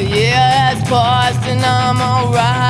Yeah, that's Boston, I'm alright.